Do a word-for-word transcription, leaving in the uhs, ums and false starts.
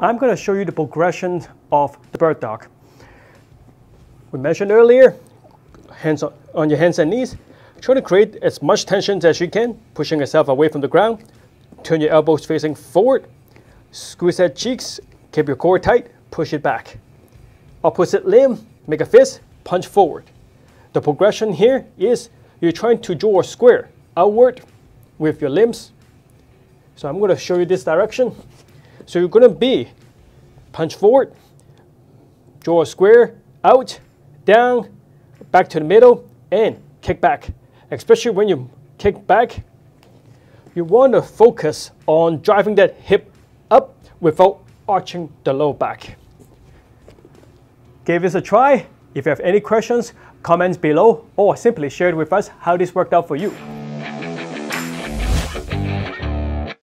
I'm going to show you the progression of the bird dog. We mentioned earlier, hands on, on your hands and knees. Try to create as much tension as you can, pushing yourself away from the ground. Turn your elbows facing forward. Squeeze that cheeks, keep your core tight, push it back. Opposite limb, make a fist, punch forward. The progression here is you're trying to draw a square outward with your limbs. So I'm going to show you this direction. So you're going to be punch forward, draw a square, out, down, back to the middle, and kick back. Especially when you kick back, you want to focus on driving that hip up without arching the low back. Give this a try. If you have any questions, comment below, or simply share it with us how this worked out for you.